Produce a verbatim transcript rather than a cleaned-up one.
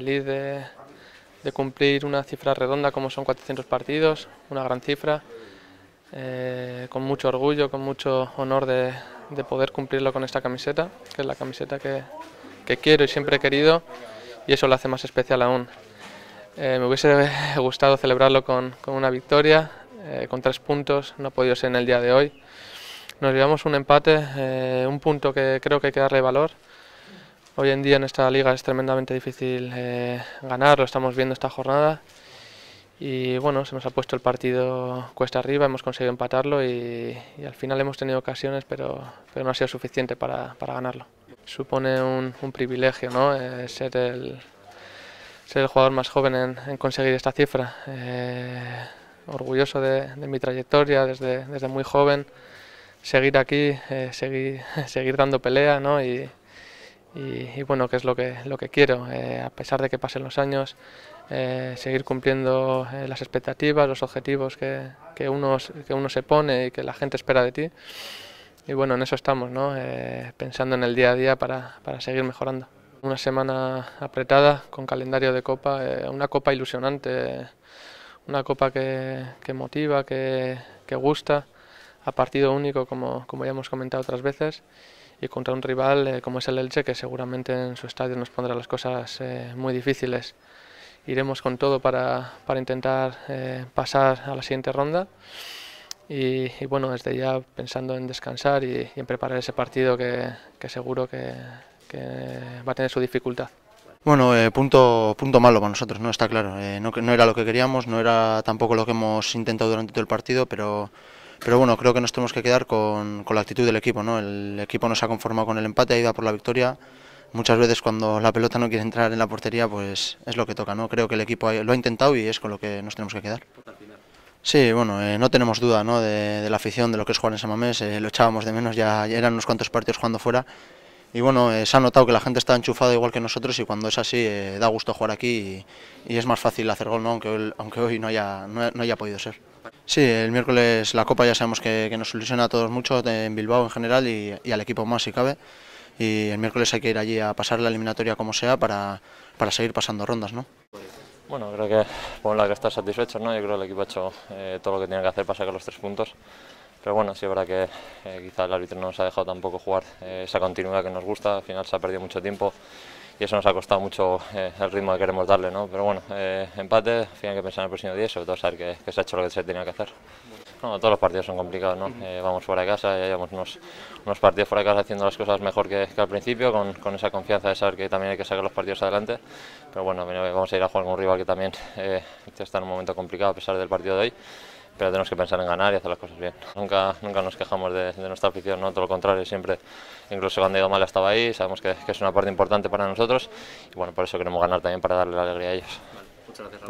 feliz de, de cumplir una cifra redonda como son cuatrocientos partidos, una gran cifra, eh, con mucho orgullo, con mucho honor de, de poder cumplirlo con esta camiseta, que es la camiseta que, que quiero y siempre he querido, y eso lo hace más especial aún. Eh, me hubiese gustado celebrarlo con, con una victoria, eh, con tres puntos, no ha podido ser en el día de hoy. Nos llevamos un empate, eh, un punto que creo que hay que darle valor. Hoy en día en esta liga es tremendamente difícil eh, ganar, lo estamos viendo esta jornada. Y bueno, se nos ha puesto el partido cuesta arriba, hemos conseguido empatarlo y, y al final hemos tenido ocasiones, pero, pero no ha sido suficiente para, para ganarlo. Supone un, un privilegio, ¿no? Eh, ser, el, ser el jugador más joven en, en conseguir esta cifra. Eh, orgulloso de, de mi trayectoria desde, desde muy joven. Seguir aquí, eh, seguir, seguir dando pelea, ¿no? y, y, y bueno, que es lo que, lo que quiero, eh, a pesar de que pasen los años, eh, seguir cumpliendo eh, las expectativas, los objetivos que, que, uno, que uno se pone y que la gente espera de ti, y bueno, en eso estamos, ¿no? eh, pensando en el día a día para, para seguir mejorando. Una semana apretada, con calendario de copa, eh, una copa ilusionante, una copa que, que motiva, que, que gusta, a partido único, como, como ya hemos comentado otras veces, y contra un rival eh, como es el Elche, que seguramente en su estadio nos pondrá las cosas eh, muy difíciles. Iremos con todo para, para intentar eh, pasar a la siguiente ronda y, y bueno, desde ya pensando en descansar y, y en preparar ese partido que, que seguro que, que va a tener su dificultad. Bueno, eh, punto, punto malo para nosotros, no está claro. Eh, no, no era lo que queríamos, no era tampoco lo que hemos intentado durante todo el partido, pero... Pero bueno, creo que nos tenemos que quedar con, con la actitud del equipo, ¿no? El equipo nos ha conformado con el empate, ha ido a por la victoria. Muchas veces cuando la pelota no quiere entrar en la portería, pues es lo que toca, ¿no? Creo que el equipo lo ha intentado y es con lo que nos tenemos que quedar. Sí, bueno, eh, no tenemos duda, ¿no? de, de la afición, de lo que es jugar en San Mamés, eh, lo echábamos de menos, ya, ya eran unos cuantos partidos jugando fuera. Y bueno, eh, se ha notado que la gente está enchufada igual que nosotros y cuando es así eh, da gusto jugar aquí y, y es más fácil hacer gol, ¿no? aunque, hoy, aunque hoy no haya, no, no haya podido ser. Sí, el miércoles la Copa ya sabemos que, que nos ilusiona a todos mucho en Bilbao en general y, y al equipo más si cabe. Y el miércoles hay que ir allí a pasar la eliminatoria como sea para, para seguir pasando rondas, ¿no? Bueno, creo que bueno, la que está satisfecho, ¿no? Yo creo que el equipo ha hecho eh, todo lo que tiene que hacer para sacar los tres puntos. Pero bueno, sí es verdad que eh, quizá el árbitro no nos ha dejado tampoco jugar eh, esa continuidad que nos gusta, al final se ha perdido mucho tiempo y eso nos ha costado mucho eh, el ritmo que queremos darle, ¿no? Pero bueno, eh, empate, al final hay que pensar en el próximo día y sobre todo saber que, que se ha hecho lo que se tenía que hacer. No, todos los partidos son complicados, ¿no? Eh, vamos fuera de casa, ya llevamos unos, unos partidos fuera de casa haciendo las cosas mejor que, que al principio, con, con esa confianza de saber que también hay que sacar los partidos adelante. Pero bueno, vamos a ir a jugar con un rival que también eh, está en un momento complicado a pesar del partido de hoy. Pero tenemos que pensar en ganar y hacer las cosas bien. Nunca, nunca nos quejamos de, de nuestra afición, ¿no? Todo lo contrario, siempre, incluso cuando ha ido mal estaba ahí, sabemos que, que es una parte importante para nosotros y bueno, por eso queremos ganar también para darle la alegría a ellos. Vale, muchas gracias.